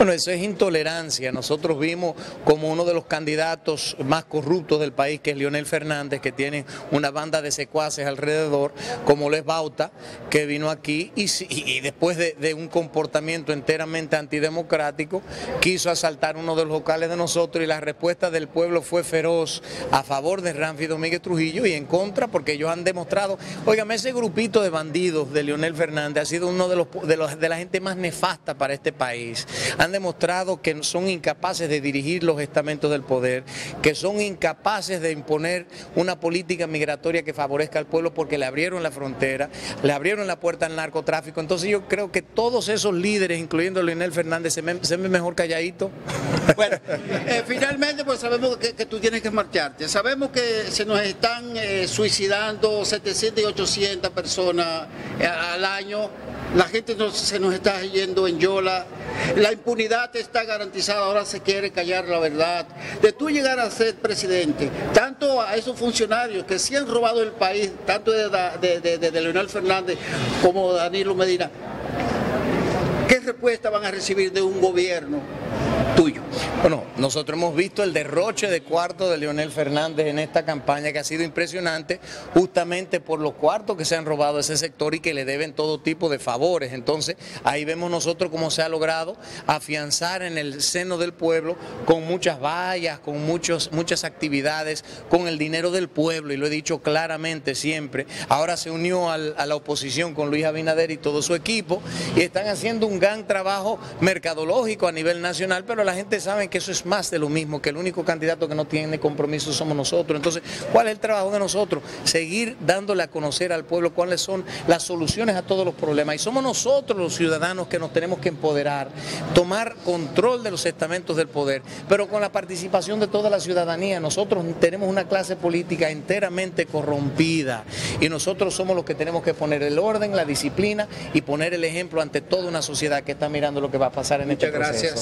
Bueno, eso es intolerancia. Nosotros vimos como uno de los candidatos más corruptos del país, que es Leonel Fernández, que tiene una banda de secuaces alrededor, como Les Bauta, que vino aquí y después de un comportamiento enteramente antidemocrático, quiso asaltar uno de los locales de nosotros, y la respuesta del pueblo fue feroz a favor de Ranfi Domínguez Trujillo y en contra, porque ellos han demostrado, óigame, ese grupito de bandidos de Leonel Fernández ha sido uno de la gente más nefasta para este país. Han demostrado que son incapaces de dirigir los estamentos del poder, que son incapaces de imponer una política migratoria que favorezca al pueblo, porque le abrieron la frontera, le abrieron la puerta al narcotráfico. Entonces yo creo que todos esos líderes, incluyendo Leonel Fernández, se me mejor calladito. Bueno, finalmente pues sabemos que tú tienes que marcharte. Sabemos que se nos están suicidando 700 y 800 personas al año. La gente se nos está yendo en yola. La impunidad está garantizada, ahora se quiere callar la verdad. De tú llegar a ser presidente, tanto a esos funcionarios que sí han robado el país, tanto de Leonel Fernández como Danilo Medina, ¿qué respuesta van a recibir de un gobierno tuyo? Bueno, nosotros hemos visto el derroche de cuartos de Leonel Fernández en esta campaña, que ha sido impresionante, justamente por los cuartos que se han robado a ese sector y que le deben todo tipo de favores. Entonces, ahí vemos nosotros cómo se ha logrado afianzar en el seno del pueblo, con muchas vallas, con muchas actividades, con el dinero del pueblo, y lo he dicho claramente siempre. Ahora se unió a la oposición con Luis Abinader y todo su equipo, y están haciendo un gran trabajo mercadológico a nivel nacional, pero la gente sabe que eso es más de lo mismo, que el único candidato que no tiene compromiso somos nosotros. Entonces, ¿cuál es el trabajo de nosotros? Seguir dándole a conocer al pueblo cuáles son las soluciones a todos los problemas. Y somos nosotros los ciudadanos que nos tenemos que empoderar, tomar control de los estamentos del poder, pero con la participación de toda la ciudadanía. Nosotros tenemos una clase política enteramente corrompida, y nosotros somos los que tenemos que poner el orden, la disciplina y poner el ejemplo ante toda una sociedad que está mirando lo que va a pasar en este proceso. Muchas gracias.